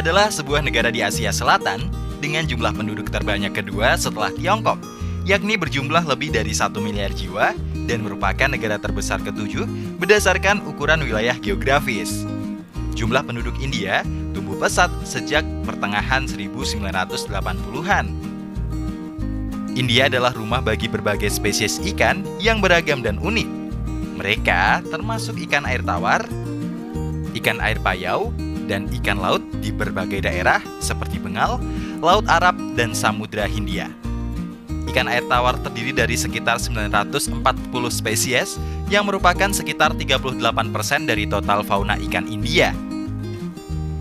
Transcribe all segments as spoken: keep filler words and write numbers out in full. adalah sebuah negara di Asia Selatan dengan jumlah penduduk terbanyak kedua setelah Tiongkok, yakni berjumlah lebih dari satu miliar jiwa dan merupakan negara terbesar ketujuh berdasarkan ukuran wilayah geografis. Jumlah penduduk India tumbuh pesat sejak pertengahan seribu sembilan ratus delapan puluhan. India adalah rumah bagi berbagai spesies ikan yang beragam dan unik. Mereka termasuk ikan air tawar, ikan air payau, dan ikan laut di berbagai daerah seperti Bengal, Laut Arab, dan Samudra Hindia. Ikan air tawar terdiri dari sekitar sembilan ratus empat puluh spesies yang merupakan sekitar tiga puluh delapan persen dari total fauna ikan India.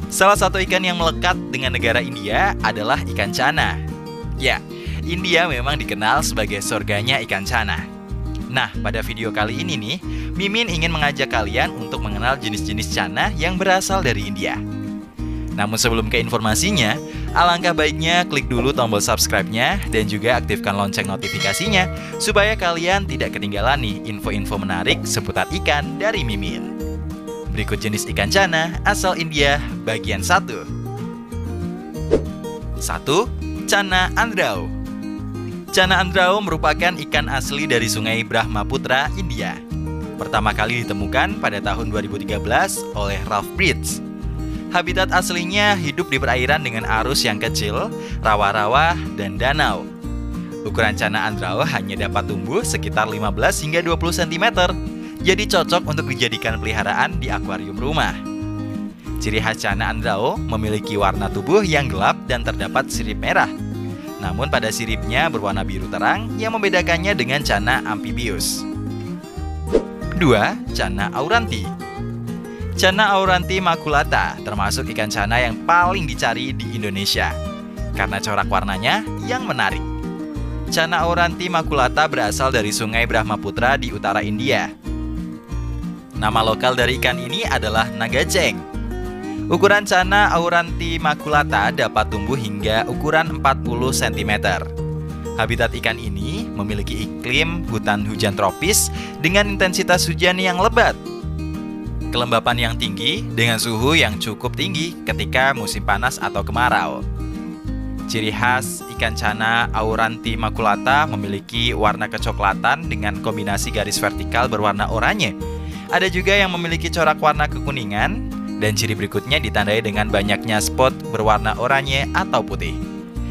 Salah satu ikan yang melekat dengan negara India adalah ikan channa. Ya, India memang dikenal sebagai surganya ikan channa. Nah, pada video kali ini nih, Mimin ingin mengajak kalian untuk mengenal jenis-jenis channa yang berasal dari India. Namun sebelum ke informasinya, alangkah baiknya klik dulu tombol subscribe-nya dan juga aktifkan lonceng notifikasinya supaya kalian tidak ketinggalan nih info-info menarik seputar ikan dari Mimin. Berikut jenis ikan channa asal India bagian satu. satu. Channa andrau. Channa andrau merupakan ikan asli dari Sungai Brahmaputra, India. Pertama kali ditemukan pada tahun dua ribu tiga belas oleh Ralph Britz. Habitat aslinya hidup di perairan dengan arus yang kecil, rawa-rawa, dan danau. Ukuran channa andrau hanya dapat tumbuh sekitar lima belas hingga dua puluh sentimeter, jadi cocok untuk dijadikan peliharaan di akuarium rumah. Ciri khas channa andrau memiliki warna tubuh yang gelap dan terdapat sirip merah. Namun pada siripnya berwarna biru terang yang membedakannya dengan channa amphibius. dua. Channa auranti. Channa auranti maculata termasuk ikan channa yang paling dicari di Indonesia karena corak warnanya yang menarik. Channa auranti maculata berasal dari Sungai Brahmaputra di utara India. Nama lokal dari ikan ini adalah nagaceng. Ukuran channa auranti maculata dapat tumbuh hingga ukuran empat puluh sentimeter. Habitat ikan ini memiliki iklim hutan hujan tropis dengan intensitas hujan yang lebat. Kelembapan yang tinggi dengan suhu yang cukup tinggi ketika musim panas atau kemarau. Ciri khas ikan channa auranti maculata memiliki warna kecoklatan dengan kombinasi garis vertikal berwarna oranye. Ada juga yang memiliki corak warna kekuningan dan ciri berikutnya ditandai dengan banyaknya spot berwarna oranye atau putih.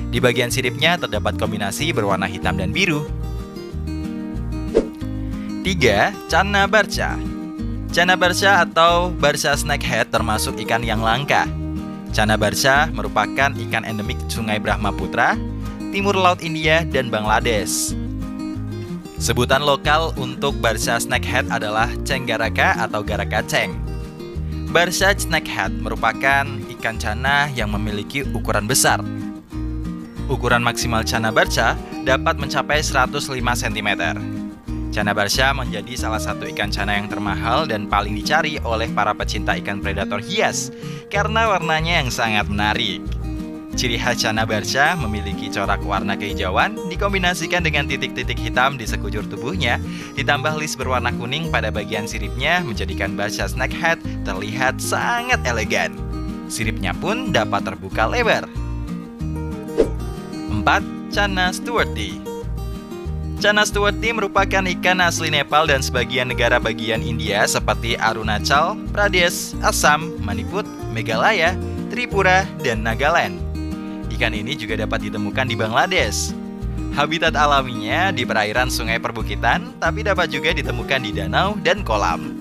Di bagian siripnya terdapat kombinasi berwarna hitam dan biru. tiga. Channa barca. Channa barca atau barca snakehead termasuk ikan yang langka. Channa barca merupakan ikan endemik Sungai Brahmaputra, timur laut India dan Bangladesh. Sebutan lokal untuk barca snakehead adalah cenggaraka atau garakaceng. Barca snakehead merupakan ikan channa yang memiliki ukuran besar. Ukuran maksimal channa barca dapat mencapai seratus lima sentimeter. Channa barca menjadi salah satu ikan channa yang termahal dan paling dicari oleh para pecinta ikan predator hias karena warnanya yang sangat menarik. Ciri khas channa barca memiliki corak warna kehijauan dikombinasikan dengan titik-titik hitam di sekujur tubuhnya, ditambah lis berwarna kuning pada bagian siripnya menjadikan barca snakehead terlihat sangat elegan. Siripnya pun dapat terbuka lebar. empat. Channa stewartii. Channa stewartii merupakan ikan asli Nepal dan sebagian negara bagian India seperti Arunachal Pradesh, Assam, Manipur, Meghalaya, Tripura, dan Nagaland. Ikan ini juga dapat ditemukan di Bangladesh. Habitat alaminya di perairan sungai perbukitan, tapi dapat juga ditemukan di danau dan kolam.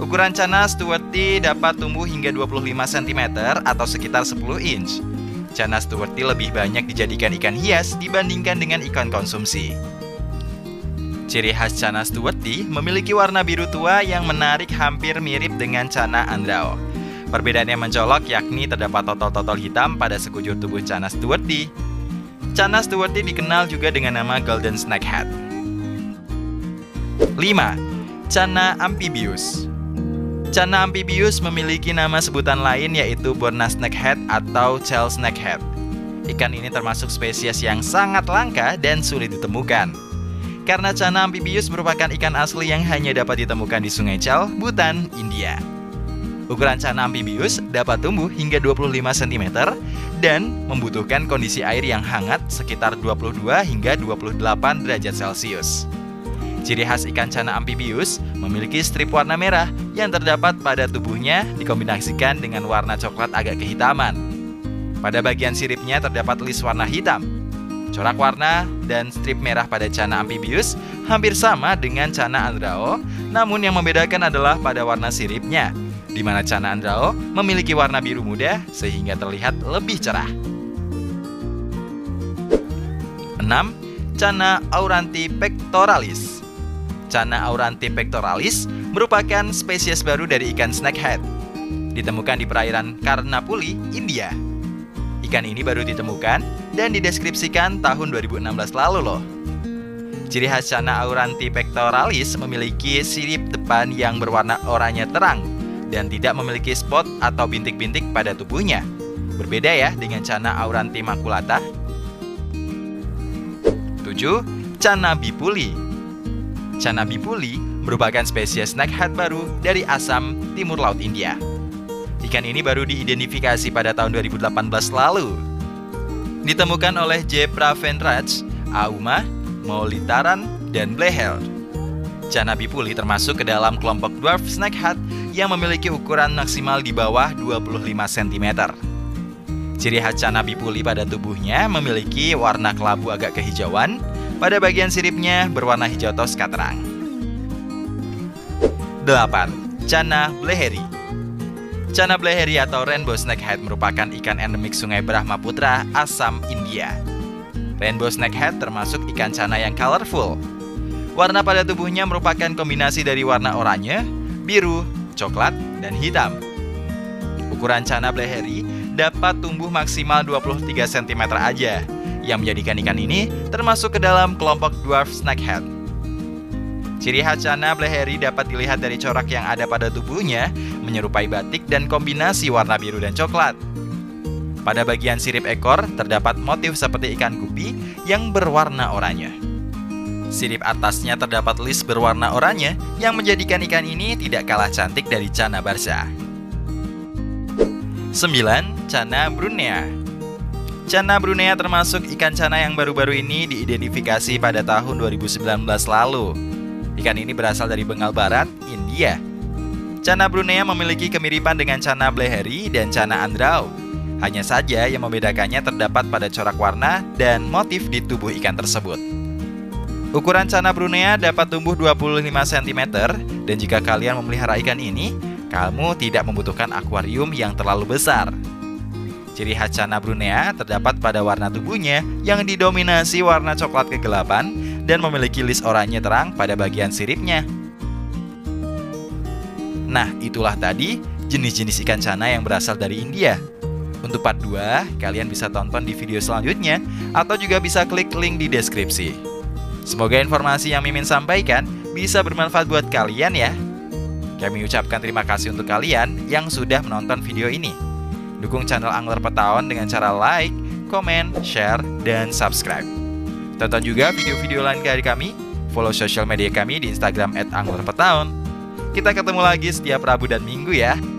Ukuran channa stewartii dapat tumbuh hingga dua puluh lima sentimeter atau sekitar sepuluh inch. Channa stewartii lebih banyak dijadikan ikan hias dibandingkan dengan ikan konsumsi. Ciri khas channa stewartii memiliki warna biru tua yang menarik hampir mirip dengan channa andrau. Perbedaannya mencolok yakni terdapat totol-totol hitam pada sekujur tubuh channa stewartii. Channa stewartii dikenal juga dengan nama golden snakehead. lima. Channa amphibius. Channa amphibius memiliki nama sebutan lain yaitu Borna snakehead atau Chell snakehead. Ikan ini termasuk spesies yang sangat langka dan sulit ditemukan. Karena channa amphibius merupakan ikan asli yang hanya dapat ditemukan di Sungai Chal, Bhutan, India. Ukuran channa amphibius dapat tumbuh hingga dua puluh lima sentimeter dan membutuhkan kondisi air yang hangat sekitar dua puluh dua hingga dua puluh delapan derajat Celcius. Ciri khas ikan channa amphibius memiliki strip warna merah yang terdapat pada tubuhnya dikombinasikan dengan warna coklat agak kehitaman. Pada bagian siripnya terdapat lis warna hitam. Corak warna dan strip merah pada channa amphibius hampir sama dengan channa andrao, namun yang membedakan adalah pada warna siripnya, di mana channa andrao memiliki warna biru muda sehingga terlihat lebih cerah. enam. Channa auranti pectoralis. Channa auranti pectoralis merupakan spesies baru dari ikan snakehead. Ditemukan di perairan Karnapuli, India. Ikan ini baru ditemukan dan dideskripsikan tahun dua ribu enam belas lalu loh. Ciri khas channa auranti pectoralis memiliki sirip depan yang berwarna oranye terang dan tidak memiliki spot atau bintik-bintik pada tubuhnya. Berbeda ya dengan channa auranti maculata. tujuh. Channa bipuli. Channa bipuli merupakan spesies snakehead baru dari Assam, Timur Laut India. Ikan ini baru diidentifikasi pada tahun dua ribu delapan belas lalu. Ditemukan oleh J. Praveen Raj, A. Uma, Maulitaran, dan Blehel. Channa bipuli termasuk ke dalam kelompok dwarf snakehead yang memiliki ukuran maksimal di bawah dua puluh lima sentimeter. Ciri khas channa bipuli pada tubuhnya memiliki warna kelabu agak kehijauan. Pada bagian siripnya berwarna hijau toska terang. delapan. Channa bleheri. Channa bleheri atau rainbow snakehead merupakan ikan endemik Sungai Brahmaputra, Assam, India. Rainbow snakehead termasuk ikan channa yang colorful. Warna pada tubuhnya merupakan kombinasi dari warna oranye, biru, coklat, dan hitam. Ukuran channa bleheri dapat tumbuh maksimal dua puluh tiga sentimeter aja, yang menjadikan ikan ini termasuk ke dalam kelompok dwarf snakehead. Ciri khas channa bleheri dapat dilihat dari corak yang ada pada tubuhnya, menyerupai batik dan kombinasi warna biru dan coklat. Pada bagian sirip ekor terdapat motif seperti ikan gupi yang berwarna oranye. Sirip atasnya terdapat lis berwarna oranye yang menjadikan ikan ini tidak kalah cantik dari channa barca. sembilan. Channa brunea. Channa brunea termasuk ikan channa yang baru-baru ini diidentifikasi pada tahun dua ribu sembilan belas lalu. Ikan ini berasal dari Bengal Barat, India. Channa brunea memiliki kemiripan dengan channa bleheri dan channa andrao. Hanya saja yang membedakannya terdapat pada corak warna dan motif di tubuh ikan tersebut. Ukuran channa brunea dapat tumbuh dua puluh lima sentimeter dan jika kalian memelihara ikan ini, kamu tidak membutuhkan akuarium yang terlalu besar. Ciri khas channa brunea terdapat pada warna tubuhnya yang didominasi warna coklat kegelapan dan memiliki lis oranye terang pada bagian siripnya. Nah, itulah tadi jenis-jenis ikan channa yang berasal dari India. Untuk part dua, kalian bisa tonton di video selanjutnya atau juga bisa klik link di deskripsi. Semoga informasi yang Mimin sampaikan bisa bermanfaat buat kalian ya. Kami ucapkan terima kasih untuk kalian yang sudah menonton video ini. Dukung channel Angler Petaon dengan cara like, komen, share, dan subscribe. Tonton juga video-video lain dari kami, follow sosial media kami di Instagram et angler petaon. Kita ketemu lagi setiap Rabu dan Minggu ya.